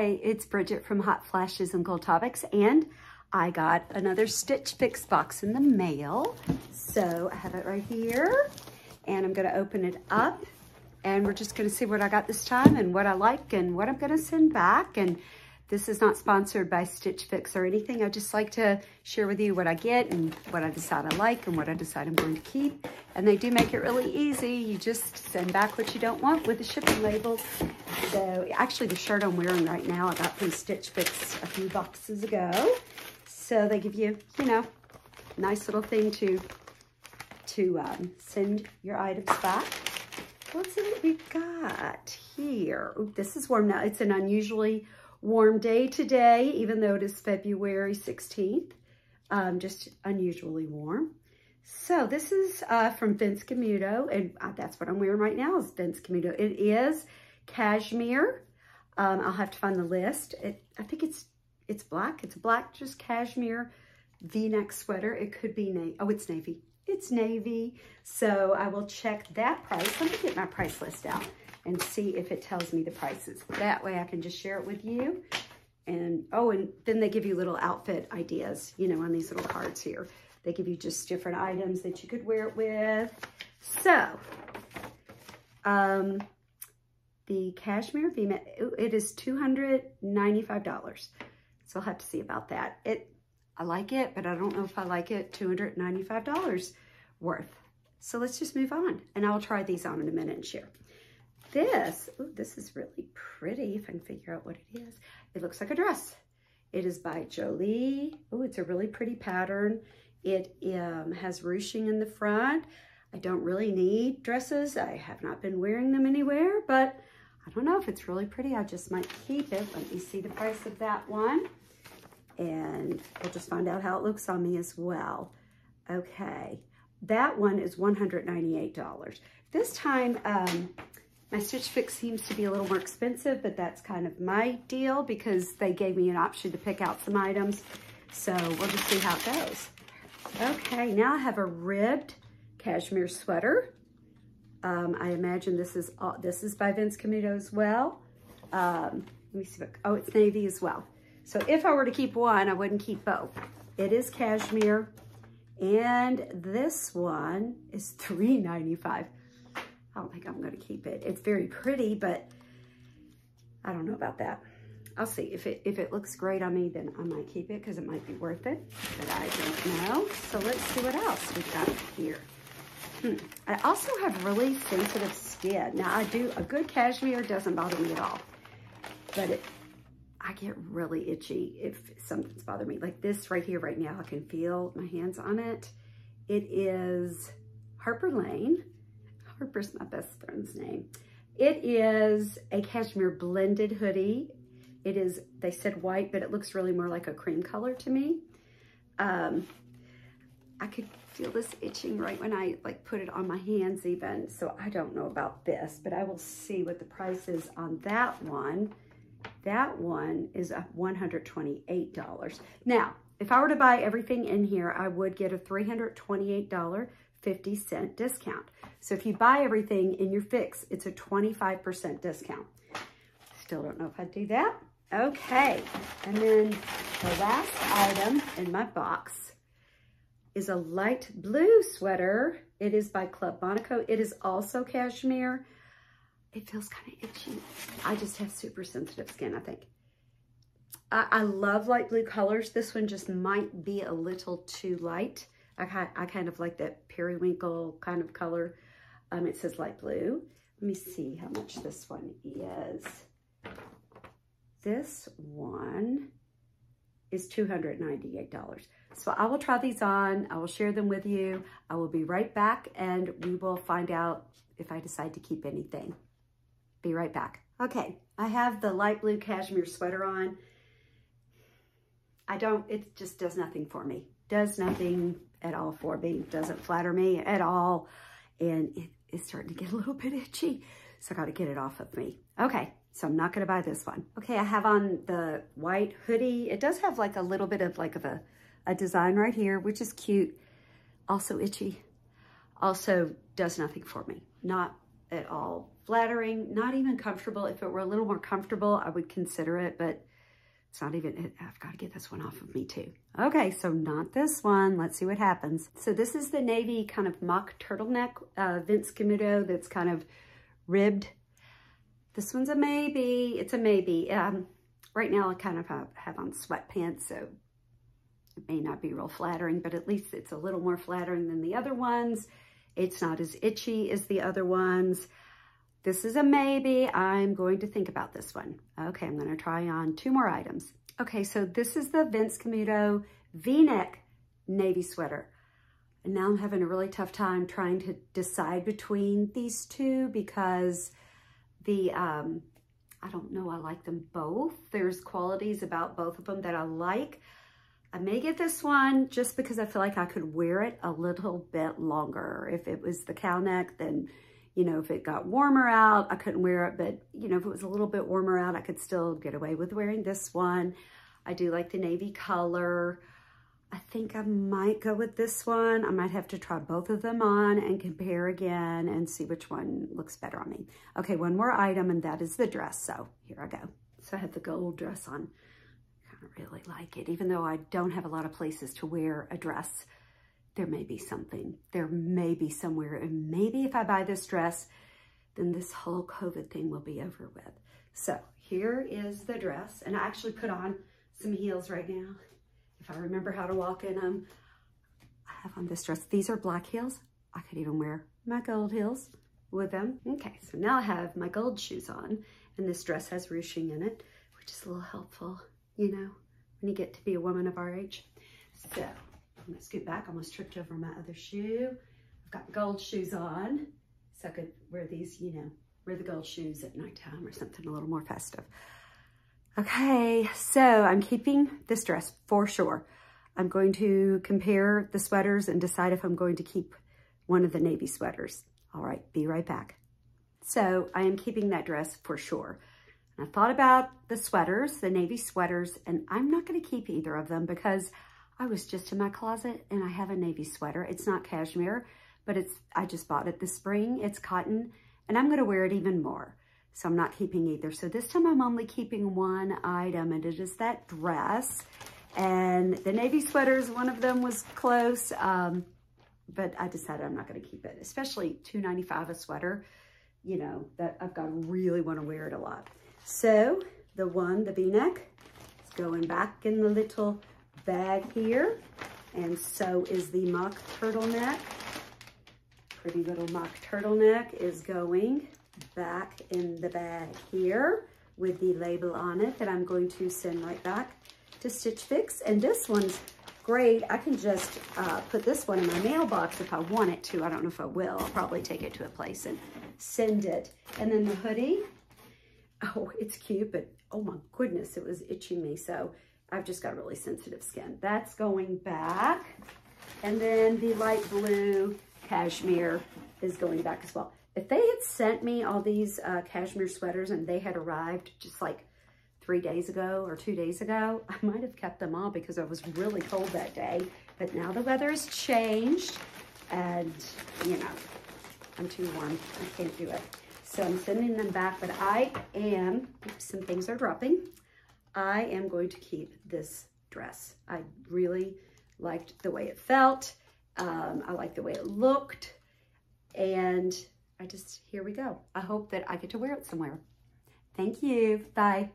Hi, it's Bridget from Hot Flashes and Cool Topics, and I got another Stitch Fix box in the mail. So I have it right here, and I'm gonna open it up, and we're just gonna see what I got this time and what I like and what I'm gonna send back. And this is not sponsored by Stitch Fix or anything. I just like to share with you what I get and what I decide I like and what I decide I'm going to keep. And they do make it really easy. You just send back what you don't want with the shipping label. So actually the shirt I'm wearing right now, I got from Stitch Fix a few boxes ago. So they give you, you know, a nice little thing to send your items back. Let's see what we've got here. Ooh, this is warm now. It's an unusually warm day today, even though it is February 16th. Just unusually warm. So this is from Vince Camuto, and that's what I'm wearing right now is Vince Camuto. It is cashmere. I'll have to find the list. I think it's black. It's a black, just cashmere V-neck sweater. It could be navy. Oh, it's navy. It's navy. So I will check that price. Let me get my price list out and see if it tells me the prices. That way I can just share it with you. And oh, and then they give you little outfit ideas, you know, on these little cards here. They give you just different items that you could wear it with. So, the cashmere V-neck, it is $295. So I'll have to see about that. I like it, but I don't know if I like it $295 worth. So let's just move on, and I'll try these on in a minute and share. This, ooh, this is really pretty, if I can figure out what it is. It looks like a dress. It is by Jolie. Oh, it's a really pretty pattern. It has ruching in the front. I don't really need dresses. I have not been wearing them anywhere, but I don't know if it's really pretty. I just might keep it. Let me see the price of that one. And we'll just find out how it looks on me as well. Okay, that one is $198. This time, my Stitch Fix seems to be a little more expensive, but that's kind of my deal because they gave me an option to pick out some items. So we'll just see how it goes. Okay, now I have a ribbed cashmere sweater. I imagine this is by Vince Camuto as well. Let me see, oh, it's navy as well. So if I were to keep one, I wouldn't keep both. It is cashmere, and this one is $395. I don't think I'm gonna keep it. It's very pretty, but I don't know about that. I'll see. If it looks great on me, then I might keep it because it might be worth it, but I don't know. So let's see what else we've got here. I also have really sensitive skin. Now a good cashmere doesn't bother me at all, but I get really itchy if something's bothering me. Like this right here, right now, I can feel my hands on it. It is Harper Lane. Harper's my best friend's name. It is a cashmere blended hoodie. It is, they said white, but it looks really more like a cream color to me. I could feel this itching right when I like put it on my hands even. So I don't know about this, but I will see what the price is on that one. That one is $128. Now, if I were to buy everything in here, I would get a $328.50 discount. So if you buy everything in your fix, it's a 25% discount. Still don't know if I'd do that. Okay, and then the last item in my box is a light blue sweater. It is by Club Monaco. It is also cashmere. It feels kind of itchy. I just have super sensitive skin, I think. I love light blue colors. This one just might be a little too light. I kind of like that periwinkle kind of color. It says light blue. Let me see how much this one is. This one is $298. So I will try these on. I will share them with you. I will be right back, and we will find out if I decide to keep anything. Be right back. Okay, I have the light blue cashmere sweater on. It just does nothing for me. Does nothing at all for me. Doesn't flatter me at all. And it is starting to get a little bit itchy. So I gotta get it off of me. Okay, so I'm not gonna buy this one. Okay, I have on the white hoodie. It does have like a little bit of like of a design right here, which is cute. Also itchy. Also does nothing for me. Not at all flattering, not even comfortable. If it were a little more comfortable, I would consider it, but it's not even, I've got to get this one off of me too. Okay, so not this one. Let's see what happens. So this is the navy kind of mock turtleneck, Vince Camuto, that's kind of ribbed. This one's a maybe. It's a maybe. Right now I kind of have on sweatpants, so it may not be real flattering, but at least it's a little more flattering than the other ones. It's not as itchy as the other ones. This is a maybe. I'm going to think about this one. Okay, I'm going to try on two more items. Okay, so this is the Vince Camuto V-neck navy sweater. And now I'm having a really tough time trying to decide between these two because the, I don't know, I like them both. There's qualities about both of them that I like. I may get this one just because I feel like I could wear it a little bit longer. If it was the cow neck, then, you know, if it got warmer out, I couldn't wear it. But, you know, if it was a little bit warmer out, I could still get away with wearing this one. I do like the navy color. I think I might go with this one. I might have to try both of them on and compare again and see which one looks better on me. Okay, one more item, and that is the dress. So here I go. So I have the gold dress on. I kind of really like it. Even though I don't have a lot of places to wear a dress, there may be something, there may be somewhere, and maybe if I buy this dress, then this whole COVID thing will be over with. So here is the dress, and I actually put on some heels right now. If I remember how to walk in them, I have on this dress. These are black heels. I could even wear my gold heels with them. Okay, so now I have my gold shoes on, and this dress has ruching in it, which is a little helpful, you know, when you get to be a woman of our age. So I'm gonna scoot back, almost tripped over my other shoe. I've got gold shoes on, so I could wear these, you know, wear the gold shoes at nighttime or something a little more festive. Okay, so I'm keeping this dress for sure. I'm going to compare the sweaters and decide if I'm going to keep one of the navy sweaters. All right, be right back. So I am keeping that dress for sure. And I thought about the sweaters, the navy sweaters, and I'm not gonna keep either of them because I was just in my closet and I have a navy sweater. It's not cashmere, but I just bought it this spring. It's cotton, and I'm gonna wear it even more. So I'm not keeping either. So this time I'm only keeping one item, and it is that dress. And the navy sweaters, one of them was close, but I decided I'm not gonna keep it, especially $2.95 a sweater, you know, that I've got to really wanna wear it a lot. So the V-neck, is going back in the little bag here, and so is the mock turtleneck. Pretty little mock turtleneck is going back in the bag here with the label on it that I'm going to send right back to Stitch Fix. And this one's great. I can just put this one in my mailbox if I want it to. I don't know if I will. I'll probably take it to a place and send it. And then the hoodie, oh, it's cute, but oh my goodness, it was itching me. So I've just got really sensitive skin. That's going back. And then the light blue cashmere is going back as well. If they had sent me all these cashmere sweaters and they had arrived just like 3 days ago or 2 days ago, I might have kept them all because I was really cold that day. But now the weather has changed and, you know, I'm too warm. I can't do it. So I'm sending them back, but I am, oops, some things are dropping. I am going to keep this dress. I really liked the way it felt. I liked the way it looked, and I just, here we go. I hope that I get to wear it somewhere. Thank you, bye.